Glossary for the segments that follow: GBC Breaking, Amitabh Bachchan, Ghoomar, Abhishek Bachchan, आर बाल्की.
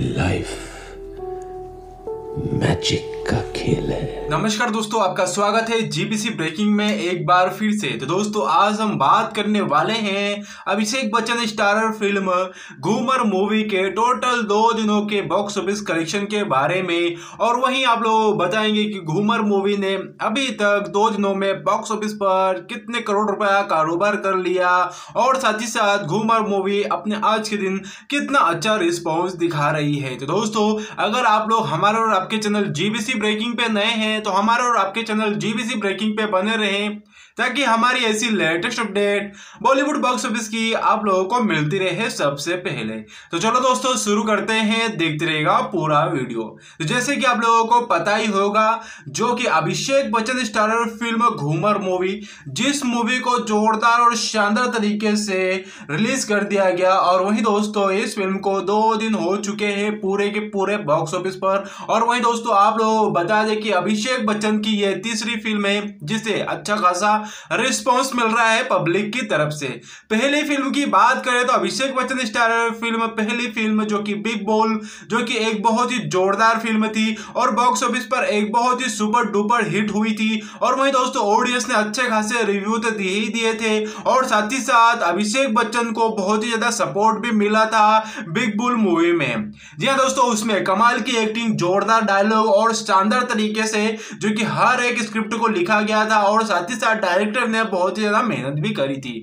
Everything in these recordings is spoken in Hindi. लाइफ मैजिक का खेल है। नमस्कार दोस्तों, आपका स्वागत है जीबीसी ब्रेकिंग में एक बार फिर से। तो दोस्तों, आज हम बात करने वाले हैं Abhishek Bachchan starrer film Ghoomer movie के टोटल 2 दिनों के बॉक्स ऑफिस कलेक्शन के बारे में। और वहीं आप लोग बताएंगे कि घूमर मूवी ने अभी तक 2 दिनों में बॉक्स ऑफिस पर कितने करोड़ रुपया कारोबार कर लिया, और साथ ही साथ घूमर मूवी अपने आज के दिन कितना अच्छा रिस्पॉन्स दिखा रही है। तो दोस्तों, अगर आप लोग हमारे और आपके चैनल जीबीसी ब्रेकिंग पे नए हैं तो हमारे और आपके चैनल जीबीसी ब्रेकिंग पे बने रहें, ताकि हमारी ऐसी latest update Bollywood box office की आप लोगों को मिलती रहे सबसे पहले। तो चलो दोस्तों, शुरू करते हैं, देखते रहेगा पूरा वीडियो। तो जैसे कि आप लोगों को पता ही होगा, जो कि Abhishek Bachchan starrer film Ghoomer movie, जिस मूवी को जोरदार और शानदार तरीके से रिलीज कर दिया गया। और वहीं दोस्तों, इस फिल्म को 2 दिन हो चुके हैं पूरे के पूरे बॉक्स ऑफिस पर। और वहीं दोस्तों, आप लोग बता दें कि अभिषेक बच्चन की यह तीसरी फिल्म है जिसे अच्छा खासा रिस्पॉन्स मिल रहा है पब्लिक की तरफ से। पहली फिल्म की बात करें तो अभिषेक बच्चन स्टारर फिल्म पहली फिल्म जो कि बिग बॉल, जो कि एक बहुत ही जोरदार फिल्म थी और बॉक्स ऑफिस पर एक बहुत ही सुपर डुपर हिट हुई थी। और वहीं दोस्तों, ऑडियंस ने अच्छे खासे रिव्यू तो दिए ही दिए थे, और साथ ही साथ अभिषेक बच्चन को बहुत ही ज्यादा सपोर्ट भी मिला था बिग बॉल मूवी में। जी हाँ दोस्तों, उसमें कमाल की एक्टिंग, जोरदार डायलॉग और शानदार तरीके से जो कि हर एक स्क्रिप्ट को लिखा गया था, और साथ ही साथ डायरेक्टर ने बहुत ही ज्यादा मेहनत भी करी थी।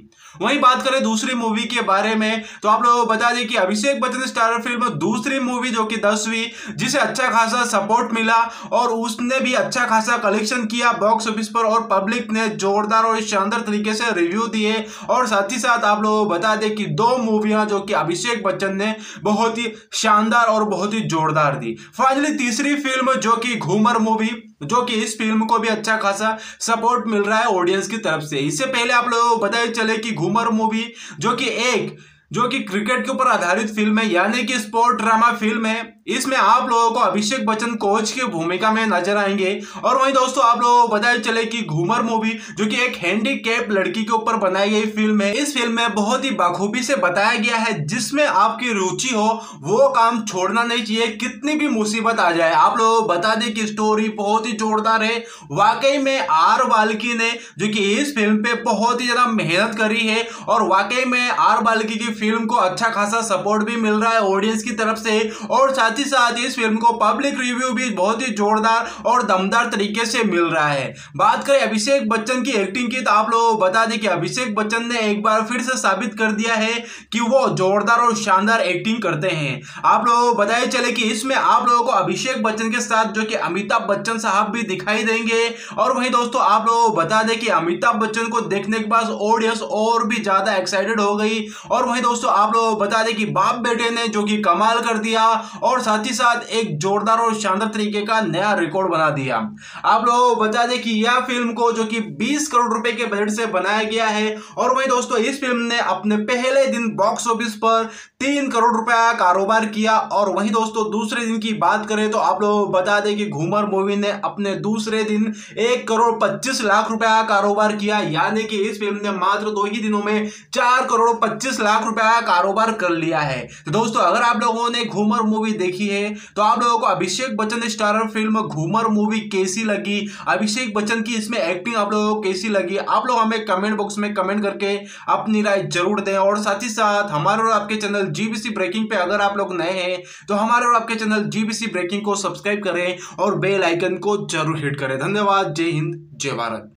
वहीं बात करें दूसरी मूवी के बारे में तो आप लोगों को बता दें कि अभिषेक बच्चन स्टारर फिल्म दूसरी मूवी जो कि 10वीं, जिसे अच्छा खासा सपोर्ट मिला और उसने भी अच्छा खासा कलेक्शन किया बॉक्स ऑफिस पर, और पब्लिक ने जोरदार और शानदार तरीके से रिव्यू दिए। और साथ ही साथ आप लोगों को बता दें कि 2 मूवियां जो कि अभिषेक बच्चन ने बहुत ही शानदार और बहुत ही जोरदार दी। फाइनली तीसरी फिल्म जो कि घूमर मूवी, जो कि इस फिल्म को भी अच्छा खासा सपोर्ट मिल रहा है ऑडियंस की तरफ से। इससे पहले आप लोगों को बताया चले कि घूमर मूवी जो कि क्रिकेट के ऊपर आधारित फिल्म है, यानी कि स्पोर्ट ड्रामा फिल्म है। इसमें आप लोगों को अभिषेक बच्चन कोच की भूमिका में नजर आएंगे। और वहीं दोस्तों, आप लोगों को बताया चले कि घूमर मूवी जो कि एक हैंडीकैप लड़की के ऊपर बनाई गई फिल्म है। इस फिल्म में बहुत ही बाखूबी से बताया गया है, जिसमें आपकी रुचि हो वो काम छोड़ना नहीं चाहिए, कितनी भी मुसीबत आ जाए। आप लोगों को बता दें कि स्टोरी बहुत ही जोरदार है। वाकई में आर बाल्की ने जो कि इस फिल्म पे बहुत ही ज्यादा मेहनत करी है, और वाकई में आर बाल्की की फिल्म को अच्छा खासा सपोर्ट भी मिल रहा है ऑडियंस की तरफ से, और साथ ही साथ इस फिल्म को पब्लिक रिव्यू भी बहुत ही जोरदार और दमदार तरीके से मिल रहा है। बात करें अभिषेक बच्चन की एक्टिंग की तो आप लोग बता दें कि अभिषेक बच्चन ने एक बार फिर से साबित कर दिया है कि वो जोरदार और शानदार एक्टिंग करते हैं। आप लोगों को बताया चले कि इसमें आप लोगों को अभिषेक बच्चन के साथ जो कि अमिताभ बच्चन साहब भी दिखाई देंगे। और वहीं दोस्तों, आप लोगों को बता दें कि अमिताभ बच्चन को देखने के बाद ऑडियंस और भी ज्यादा एक्साइटेड हो गई। और वहीं दोस्तों, आप लोग बता दें कि बाप बेटे ने जो कि कमाल कर दिया, और साथ ही साथ एक जोरदार और शानदार तरीके का नया रिकॉर्ड बना दिया। आप लोग बता दें कि यह फिल्म को जो कि 20 करोड़ रुपए के बजट से बनाया गया है। और वहीं दोस्तों, इस फिल्म ने अपने पहले दिन बॉक्स ऑफिस पर 3 करोड़ रुपया कारोबार किया। और वहीं दोस्तों, दूसरे दिन की बात करें तो आप लोग बता दें कि घूमर मूवी ने अपने दूसरे दिन 1 करोड़ 25 लाख रुपया कारोबार किया, यानी कि इस फिल्म ने मात्र 2 ही दिनों में 4 करोड़ 25 लाख रुपया कारोबार कर लिया है। तो दोस्तों, अगर आप लोगों ने घूमर मूवी देखी है तो आप लोगों को Abhishek Bachchan starrer film Ghoomer movie कैसी लगी, अभिषेक बच्चन की इसमें एक्टिंग आप लोगों को कैसी लगी, आप लोग हमें कमेंट बॉक्स में कमेंट करके अपनी राय जरूर दें। और साथ ही साथ हमारे और आपके चैनल जीबीसी ब्रेकिंग पे अगर आप लोग नए हैं तो हमारे और आपके चैनल जीबीसी ब्रेकिंग को सब्सक्राइब करें और बेल आइकन को जरूर हिट करें। धन्यवाद। जय हिंद, जय भारत।